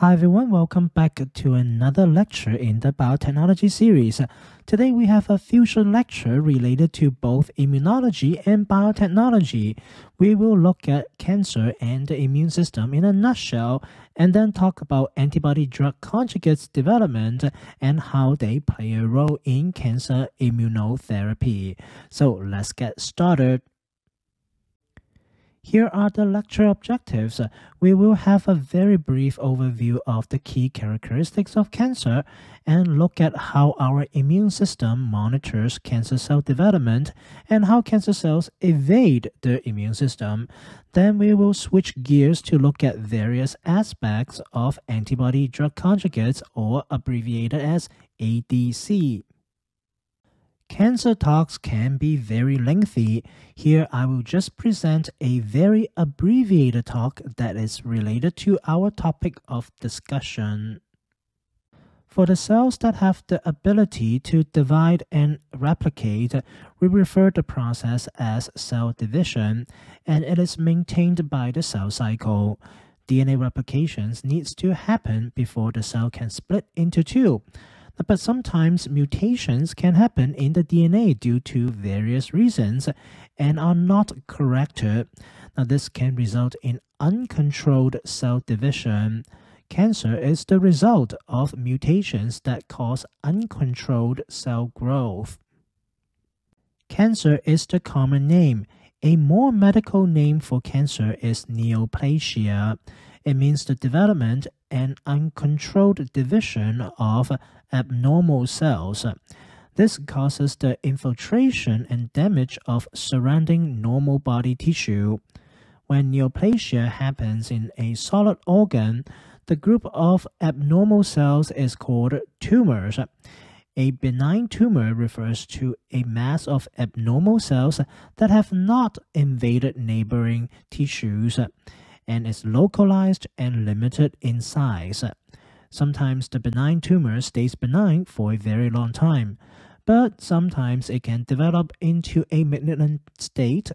Hi everyone, welcome back to another lecture in the biotechnology series. Today we have a fusion lecture related to both immunology and biotechnology. We will look at cancer and the immune system in a nutshell, and then talk about antibody-drug conjugates development and how they play a role in cancer immunotherapy. So let's get started. Here are the lecture objectives. We will have a very brief overview of the key characteristics of cancer and look at how our immune system monitors cancer cell development and how cancer cells evade the immune system. Then we will switch gears to look at various aspects of antibody-drug conjugates, or abbreviated as ADC. Cancer talks can be very lengthy. Here I will just present a very abbreviated talk that is related to our topic of discussion. For the cells that have the ability to divide and replicate, we refer to the process as cell division, and it is maintained by the cell cycle. DNA replications needs to happen before the cell can split into two. But sometimes mutations can happen in the DNA due to various reasons and are not corrected. Now, this can result in uncontrolled cell division. Cancer is the result of mutations that cause uncontrolled cell growth. Cancer is the common name. A more medical name for cancer is neoplasia. It means the development and uncontrolled division of abnormal cells. This causes the infiltration and damage of surrounding normal body tissue. When neoplasia happens in a solid organ, the group of abnormal cells is called tumors. A benign tumor refers to a mass of abnormal cells that have not invaded neighboring tissues and is localized and limited in size. Sometimes the benign tumor stays benign for a very long time, but sometimes it can develop into a malignant state.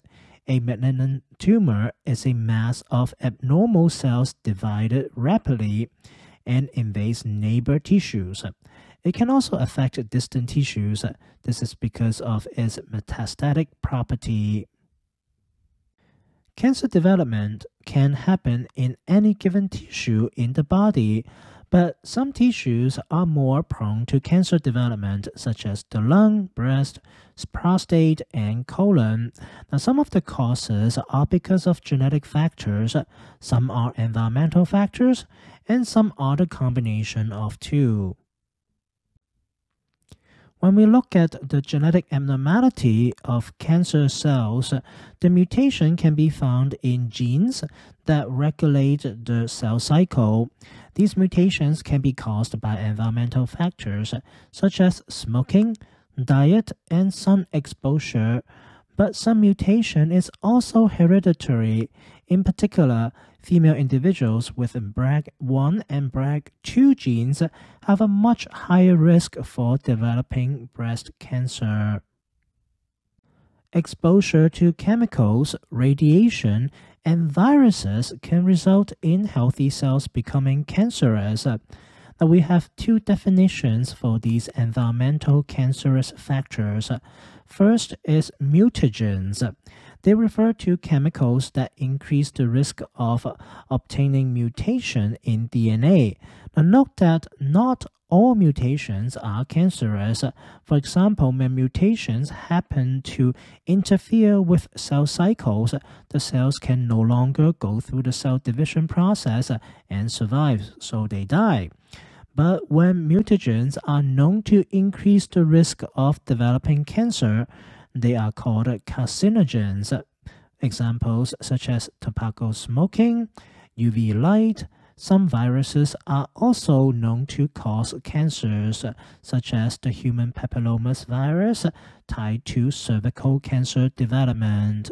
A malignant tumor is a mass of abnormal cells divided rapidly and invades neighbor tissues. It can also affect distant tissues. This is because of its metastatic property. Cancer development can happen in any given tissue in the body, but some tissues are more prone to cancer development, such as the lung, breast, prostate, and colon. Now, some of the causes are because of genetic factors, some are environmental factors, and some are the combination of two. When we look at the genetic abnormality of cancer cells, the mutation can be found in genes that regulate the cell cycle. These mutations can be caused by environmental factors such as smoking, diet, and sun exposure. But some mutation is also hereditary. In particular, female individuals with BRCA1 and BRCA2 genes have a much higher risk for developing breast cancer. Exposure to chemicals, radiation, and viruses can result in healthy cells becoming cancerous. Now, we have two definitions for these environmental cancerous factors. First is mutagens. They refer to chemicals that increase the risk of obtaining mutation in DNA. Now, note that not all mutations are cancerous. For example, when mutations happen to interfere with cell cycles, the cells can no longer go through the cell division process and survive, so they die. But when mutagens are known to increase the risk of developing cancer, they are called carcinogens. Examples such as tobacco smoking, UV light. Some viruses are also known to cause cancers, such as the human papillomavirus virus tied to cervical cancer development.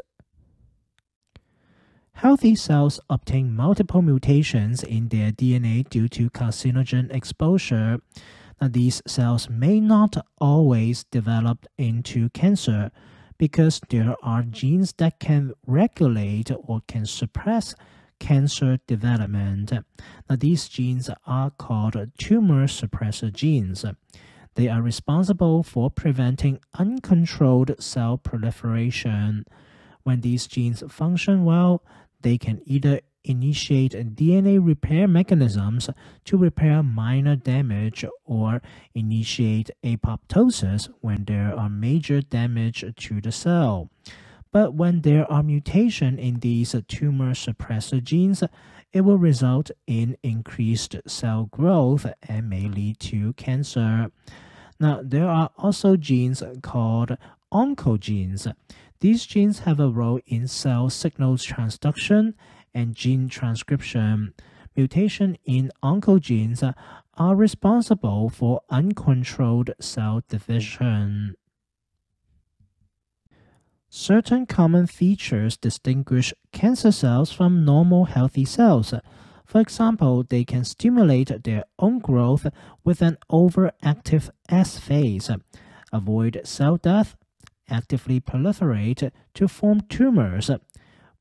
Healthy cells obtain multiple mutations in their DNA due to carcinogen exposure. Now, these cells may not always develop into cancer because there are genes that can regulate or can suppress cancer development. Now, these genes are called tumor suppressor genes. They are responsible for preventing uncontrolled cell proliferation. When these genes function well, they can either initiate DNA repair mechanisms to repair minor damage or initiate apoptosis when there are major damage to the cell. But when there are mutations in these tumor suppressor genes, it will result in increased cell growth and may lead to cancer. Now, there are also genes called oncogenes. These genes have a role in cell signal transduction and gene transcription. Mutation in oncogenes are responsible for uncontrolled cell division. Certain common features distinguish cancer cells from normal healthy cells. For example, they can stimulate their own growth with an overactive S phase, avoid cell death, actively proliferate to form tumors,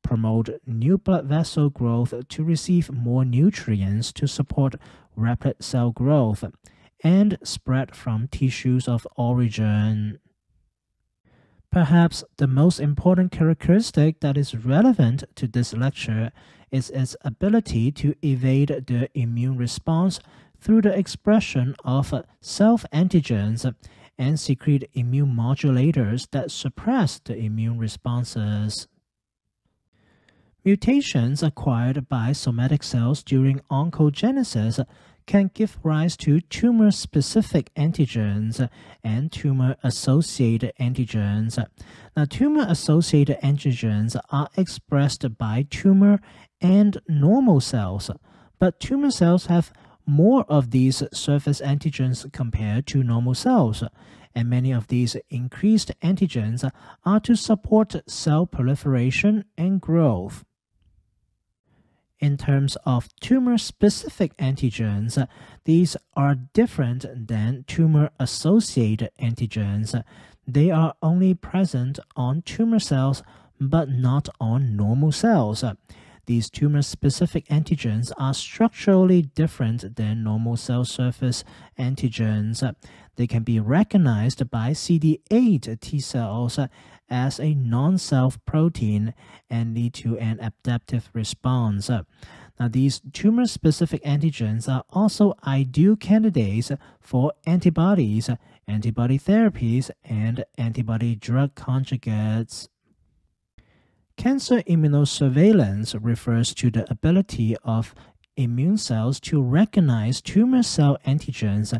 promote new blood vessel growth to receive more nutrients to support rapid cell growth, and spread from tissues of origin. Perhaps the most important characteristic that is relevant to this lecture is its ability to evade the immune response through the expression of self-antigens and secrete immune modulators that suppress the immune responses. Mutations acquired by somatic cells during oncogenesis can give rise to tumor-specific antigens and tumor-associated antigens. Now, tumor-associated antigens are expressed by tumor and normal cells, but tumor cells have more of these surface antigens compared to normal cells, and many of these increased antigens are to support cell proliferation and growth. In terms of tumor-specific antigens, these are different than tumor-associated antigens. They are only present on tumor cells but not on normal cells. These tumor-specific antigens are structurally different than normal cell surface antigens. They can be recognized by CD8 T cells as a non-self protein and lead to an adaptive response. Now, these tumor-specific antigens are also ideal candidates for antibodies, antibody therapies, and antibody-drug conjugates. Cancer immunosurveillance refers to the ability of immune cells to recognize tumor cell antigens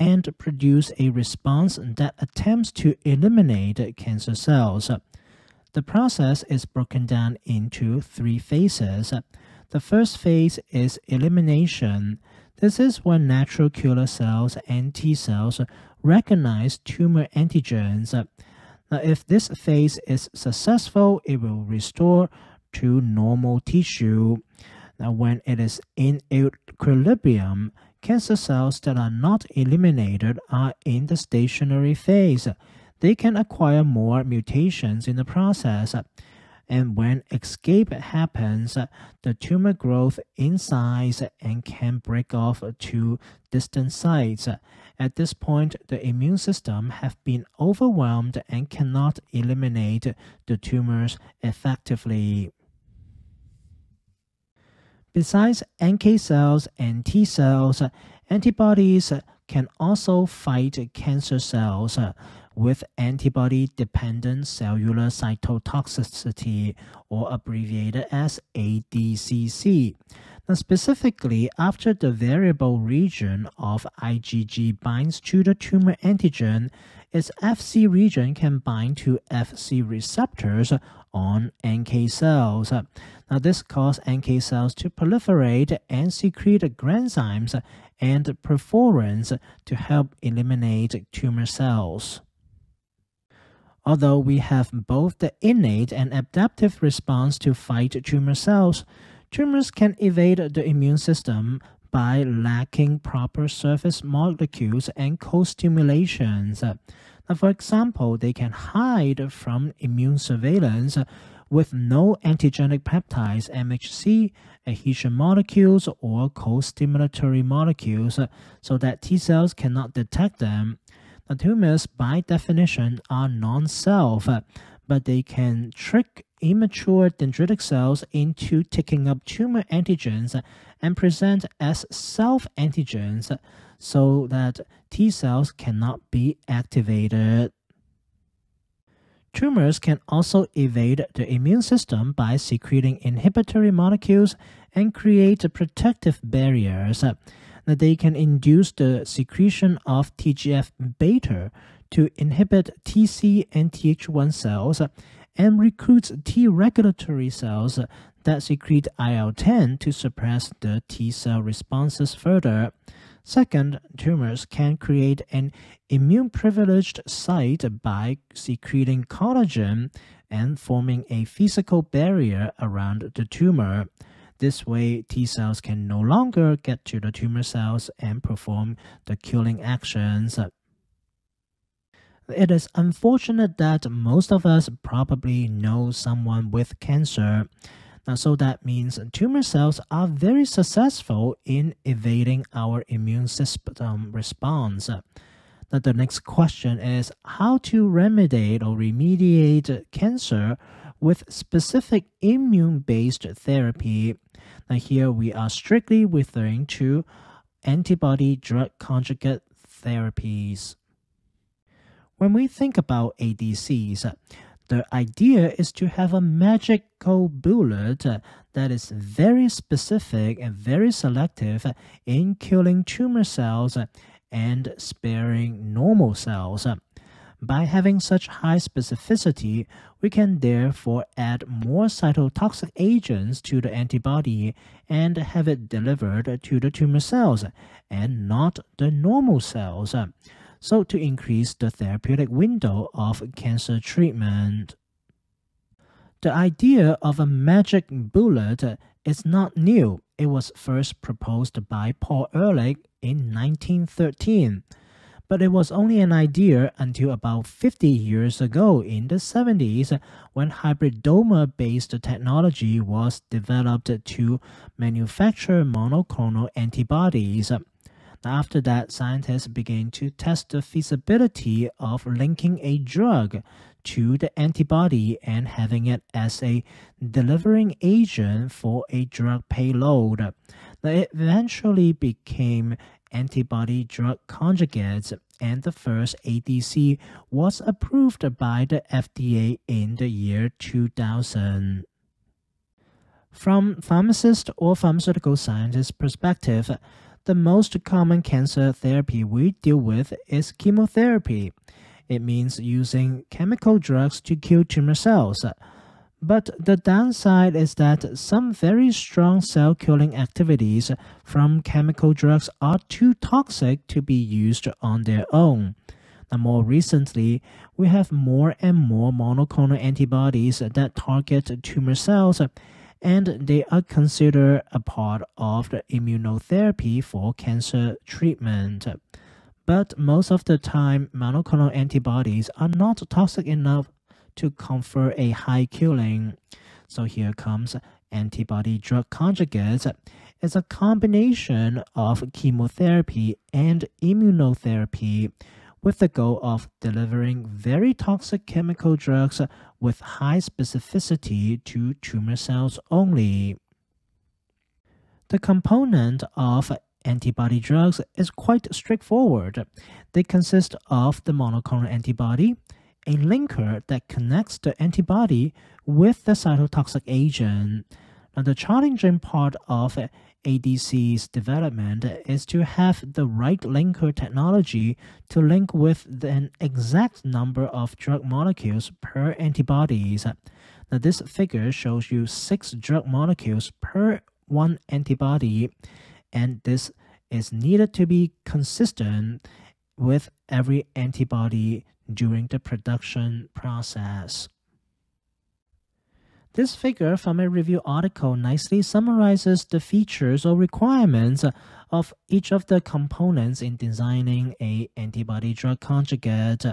and produce a response that attempts to eliminate cancer cells. The process is broken down into three phases. The first phase is elimination. This is when natural killer cells and T cells recognize tumor antigens. Now, if this phase is successful, it will restore to normal tissue. Now, when it is in equilibrium, cancer cells that are not eliminated are in the stationary phase. They can acquire more mutations in the process. And when escape happens, the tumor grows in size and can break off to distant sites. At this point, the immune system has been overwhelmed and cannot eliminate the tumors effectively. Besides NK cells and T cells, antibodies can also fight cancer cells with antibody-dependent cellular cytotoxicity, or abbreviated as ADCC. Now, specifically, after the variable region of IgG binds to the tumor antigen, its Fc region can bind to Fc receptors on NK cells. Now, this causes NK cells to proliferate and secrete granzymes and perforins to help eliminate tumor cells. Although we have both the innate and adaptive response to fight tumor cells, tumors can evade the immune system by lacking proper surface molecules and co-stimulations. For example, they can hide from immune surveillance with no antigenic peptides, MHC, adhesion molecules, or co-stimulatory molecules so that T cells cannot detect them. The tumors, by definition, are non-self, but they can trick immature dendritic cells into taking up tumor antigens and present as self-antigens so that T cells cannot be activated. Tumors can also evade the immune system by secreting inhibitory molecules and create protective barriers. They can induce the secretion of TGF-beta to inhibit TC and Th1 cells and recruits T regulatory cells that secrete IL-10 to suppress the T cell responses further. Second, tumors can create an immune-privileged site by secreting collagen and forming a physical barrier around the tumor. This way, T cells can no longer get to the tumor cells and perform the killing actions. It is unfortunate that most of us probably know someone with cancer. Now, so that means tumor cells are very successful in evading our immune system response. Now, the next question is how to remediate cancer with specific immune-based therapy. Now, here we are strictly referring to antibody-drug conjugate therapies. When we think about ADCs, the idea is to have a magical bullet that is very specific and very selective in killing tumor cells and sparing normal cells. By having such high specificity, we can therefore add more cytotoxic agents to the antibody and have it delivered to the tumor cells and not the normal cells, so to increase the therapeutic window of cancer treatment. The idea of a magic bullet is not new. It was first proposed by Paul Ehrlich in 1913. But it was only an idea until about 50 years ago in the 70s when hybridoma-based technology was developed to manufacture monoclonal antibodies. After that, scientists began to test the feasibility of linking a drug to the antibody and having it as a delivering agent for a drug payload. It eventually became antibody-drug conjugates, and the first ADC was approved by the FDA in the year 2000. From pharmacist or pharmaceutical scientist perspective, the most common cancer therapy we deal with is chemotherapy. It means using chemical drugs to kill tumor cells. But the downside is that some very strong cell-killing activities from chemical drugs are too toxic to be used on their own. Now, more recently, we have more and more monoclonal antibodies that target tumor cells, and they are considered a part of the immunotherapy for cancer treatment. But most of the time, monoclonal antibodies are not toxic enough to confer a high killing. So here comes antibody-drug conjugates. It's a combination of chemotherapy and immunotherapy with the goal of delivering very toxic chemical drugs with high specificity to tumor cells only. The component of antibody drugs is quite straightforward. They consist of the monoclonal antibody, a linker that connects the antibody with the cytotoxic agent. Now, the challenging part of ADC's development is to have the right linker technology to link with an exact number of drug molecules per antibodies. Now, this figure shows you 6 drug molecules per 1 antibody, and this is needed to be consistent with every antibody during the production process. This figure from a review article nicely summarizes the features or requirements of each of the components in designing an antibody-drug conjugate.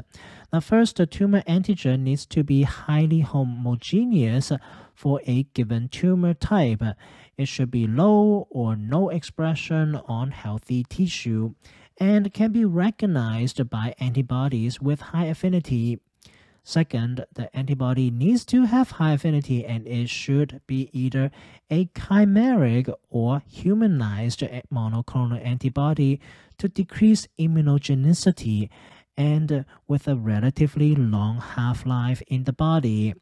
Now first, the tumor antigen needs to be highly homogeneous for a given tumor type. It should be low or no expression on healthy tissue and can be recognized by antibodies with high affinity. Second, the antibody needs to have high affinity and it should be either a chimeric or humanized monoclonal antibody to decrease immunogenicity and with a relatively long half-life in the body.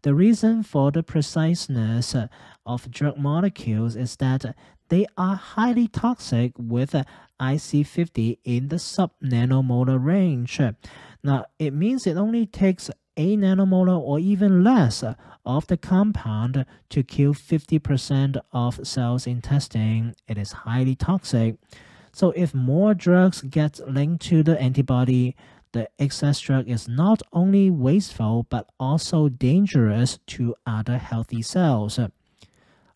The reason for the preciseness of drug molecules is that they are highly toxic with IC50 in the sub-nanomolar range. Now, it means it only takes a nanomolar or even less of the compound to kill 50% of cells in testing. It is highly toxic. So if more drugs get linked to the antibody, the excess drug is not only wasteful but also dangerous to other healthy cells.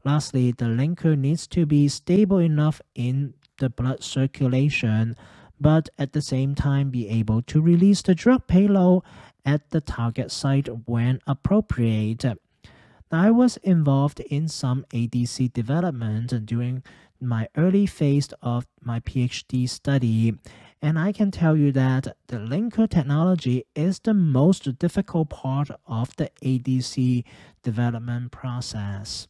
Lastly, the linker needs to be stable enough in the blood circulation, but at the same time be able to release the drug payload at the target site when appropriate. Now, I was involved in some ADC development during my early phase of my PhD study, and I can tell you that the linker technology is the most difficult part of the ADC development process.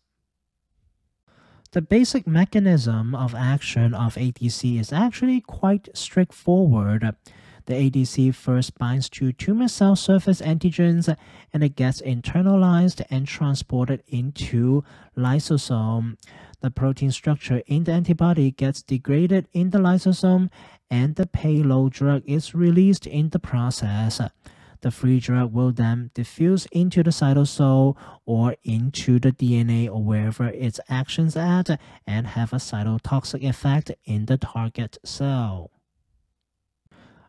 The basic mechanism of action of ADC is actually quite straightforward. The ADC first binds to tumor cell surface antigens and it gets internalized and transported into lysosome. The protein structure in the antibody gets degraded in the lysosome and the payload drug is released in the process. The free drug will then diffuse into the cytosol or into the DNA or wherever its action's at and have a cytotoxic effect in the target cell.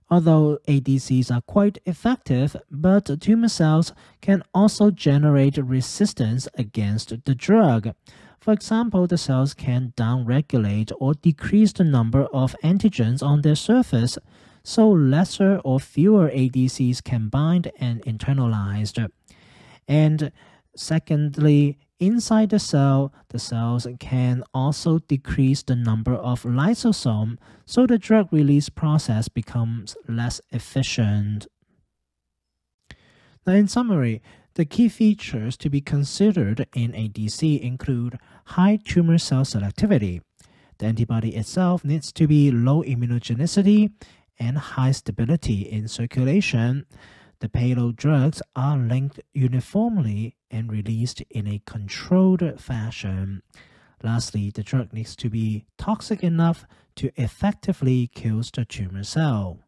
Although ADCs are quite effective, but tumor cells can also generate resistance against the drug. For example, the cells can downregulate or decrease the number of antigens on their surface, so lesser or fewer ADCs can bind and internalize. And secondly, inside the cell, the cells can also decrease the number of lysosomes, so the drug release process becomes less efficient. Now, in summary, the key features to be considered in ADC include high tumor cell selectivity. The antibody itself needs to be low immunogenicity and high stability in circulation. The payload drugs are linked uniformly and released in a controlled fashion. Lastly, the drug needs to be toxic enough to effectively kill the tumor cell.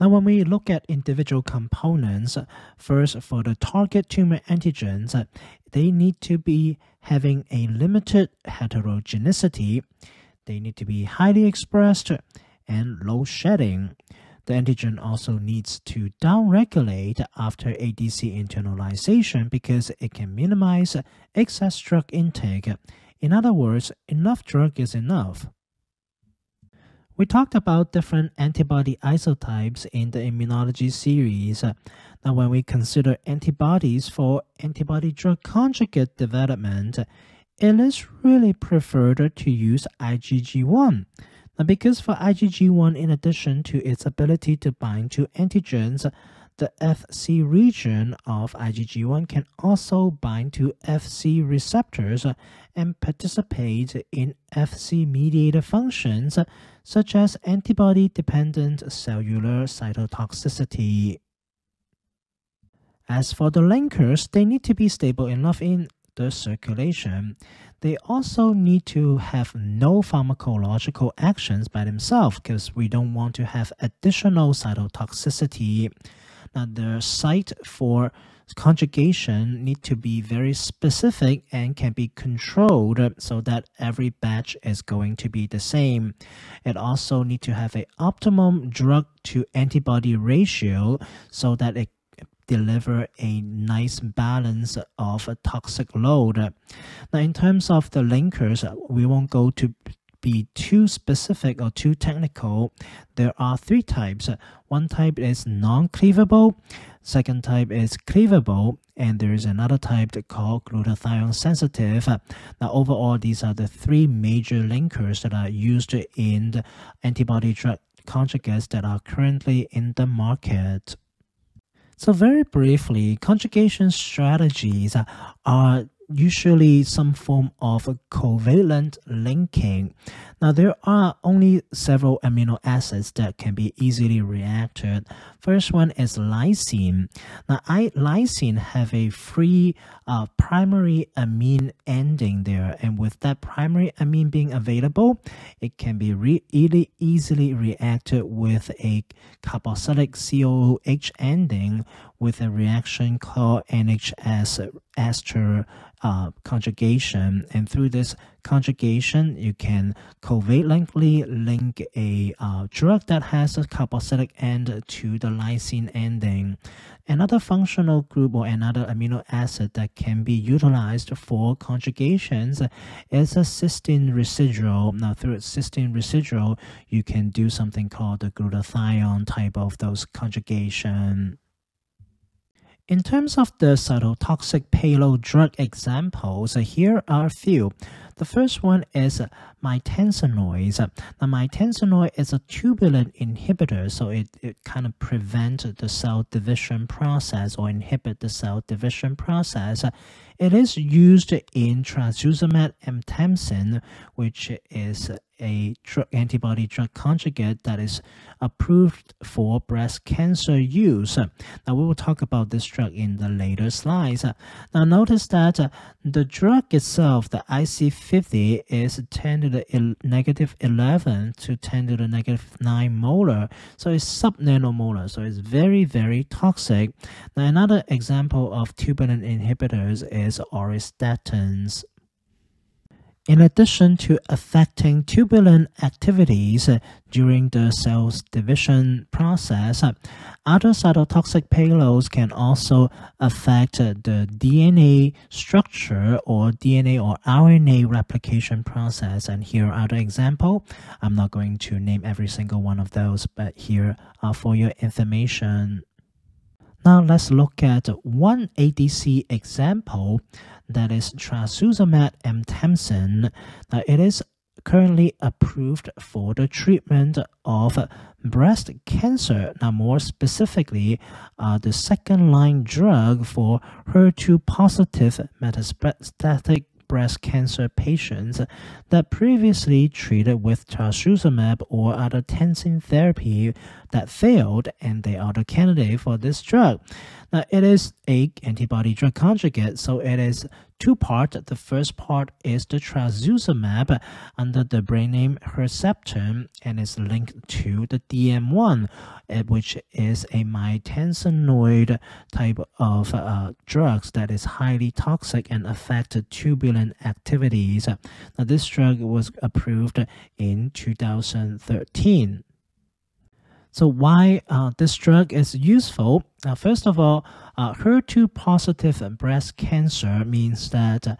Now, when we look at individual components, first for the target tumor antigens, they need to be having a limited heterogeneity. They need to be highly expressed and low shedding. The antigen also needs to downregulate after ADC internalization because it can minimize excess drug intake. In other words, enough drug is enough. We talked about different antibody isotypes in the immunology series. Now, when we consider antibodies for antibody-drug conjugate development, it is really preferred to use IgG1. Because for IgG1, in addition to its ability to bind to antigens, the Fc region of IgG1 can also bind to Fc receptors and participate in Fc-mediated functions such as antibody-dependent cellular cytotoxicity. As for the linkers, they need to be stable enough in the circulation. They also need to have no pharmacological actions by themselves because we don't want to have additional cytotoxicity. Now, the site for conjugation need to be very specific and can be controlled so that every batch is going to be the same. It also need to have an optimum drug to antibody ratio so that it deliver a nice balance of a toxic load. Now, in terms of the linkers, we won't go to be too specific or too technical. There are three types. One type is non-cleavable, second type is cleavable, and there is another type called glutathione sensitive. Now, overall, these are the three major linkers that are used in the antibody drug conjugates that are currently in the market. So very briefly, conjugation strategies are usually some form of covalent linking. Now, there are only several amino acids that can be easily reacted. First one is lysine. Now, lysine have a free primary amine ending there, and with that primary amine being available, it can be really easily reacted with a carboxylic COOH ending with a reaction called NHS ester conjugation, and through this conjugation, you can covalently link a drug that has a carboxylic end to the lysine ending. Another functional group or another amino acid that can be utilized for conjugations is a cysteine residual. Now, through cysteine residual, you can do something called the glutathione type of those conjugation. In terms of the cytotoxic payload drug examples, here are a few. The first one is mitensinoids. Now, mitensinoid is a tubulin inhibitor, so it kind of prevents the cell division process or inhibit the cell division process. It is used in trastuzumab emtansine, which is a antibody-drug conjugate that is approved for breast cancer use. Now, we will talk about this drug in the later slides. Now, notice that the drug itself, the IC50, is 10 to the negative 11 to 10 to the negative 9 molar. So it's sub-nanomolar. So it's very, very toxic. Now, another example of tubulin inhibitors is Oristatins. In addition to affecting tubulin activities during the cell's division process, other cytotoxic payloads can also affect the DNA structure or DNA or RNA replication process. And here are the examples. I'm not going to name every single one of those, but here are for your information. Now, let's look at one ADC example, that is trastuzumab emtansine. Now, it is currently approved for the treatment of breast cancer. Now, more specifically, the second-line drug for HER2-positive metastatic breast cancer patients that previously treated with trastuzumab or other tansine therapy that failed, and they are the candidate for this drug. Now, it is an antibody-drug conjugate, so it is two-part. The first part is the trastuzumab under the brand name Herceptin, and is linked to the DM1, which is a mitensinoid type of drugs that is highly toxic and affect tubulin activities. Now, this drug was approved in 2013. So why this drug is useful? Now, first of all, HER2-positive breast cancer means that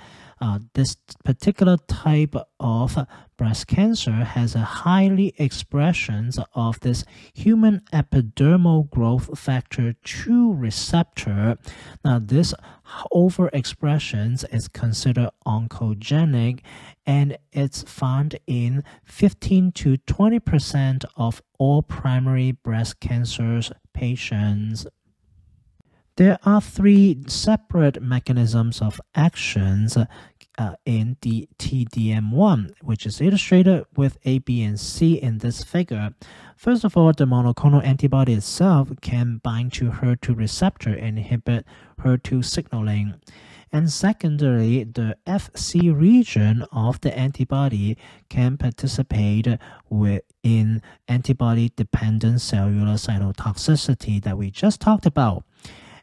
this particular type of breast cancer has a highly expressions of this human epidermal growth factor 2 receptor. Now, this overexpression is considered oncogenic, and it's found in 15 to 20% of all primary breast cancer patients. There are three separate mechanisms of actions in the t-DM1, which is illustrated with A, B, and C in this figure. First of all, the monoclonal antibody itself can bind to HER2 receptor and inhibit HER2 signaling. And secondly, the Fc region of the antibody can participate in antibody-dependent cellular cytotoxicity that we just talked about.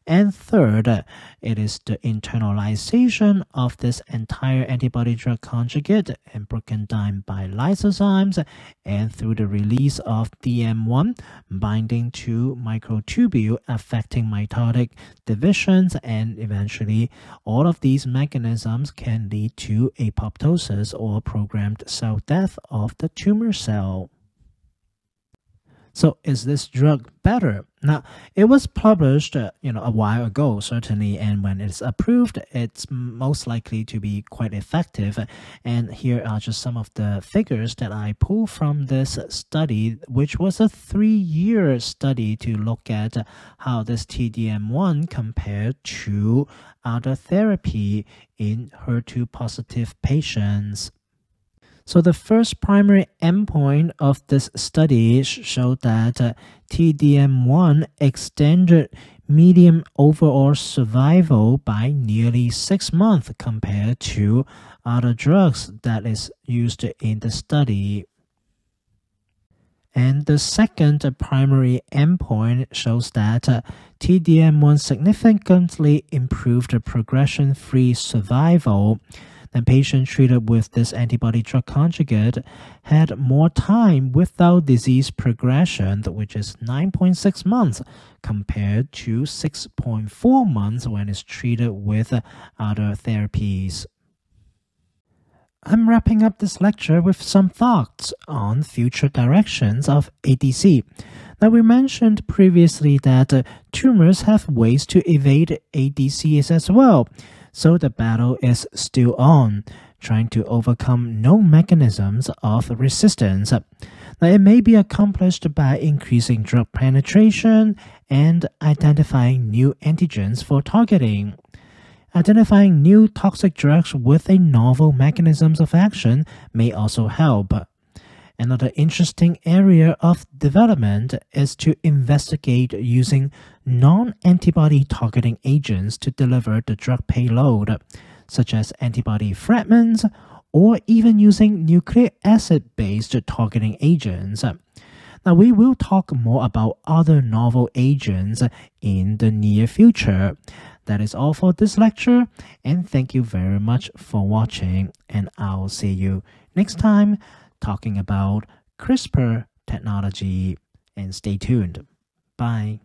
And third, it is the internalization of this entire antibody-drug conjugate and broken down by lysozymes and through the release of DM1 binding to microtubule, affecting mitotic divisions, and eventually all of these mechanisms can lead to apoptosis or programmed cell death of the tumor cell. So is this drug better? Now, it was published a while ago, certainly, and when it's approved, it's most likely to be quite effective. And here are just some of the figures that I pulled from this study, which was a 3-year study to look at how this t-DM1 compared to other therapy in HER2-positive patients. So the first primary endpoint of this study showed that t-DM1 extended median overall survival by nearly 6 months compared to other drugs that is used in the study. And the second primary endpoint shows that t-DM1 significantly improved the progression-free survival. And patients treated with this antibody-drug conjugate had more time without disease progression, which is 9.6 months compared to 6.4 months when it's treated with other therapies. I'm wrapping up this lecture with some thoughts on future directions of ADC. Now, we mentioned previously that tumors have ways to evade ADCs as well. So the battle is still on, trying to overcome known mechanisms of resistance. Now, it may be accomplished by increasing drug penetration and identifying new antigens for targeting. Identifying new toxic drugs with a novel mechanisms of action may also help. Another interesting area of development is to investigate using non-antibody targeting agents to deliver the drug payload, such as antibody fragments, or even using nucleic acid-based targeting agents. Now, we will talk more about other novel agents in the near future. That is all for this lecture, and thank you very much for watching, and I'll see you next time, talking about CRISPR technology, and stay tuned. Bye.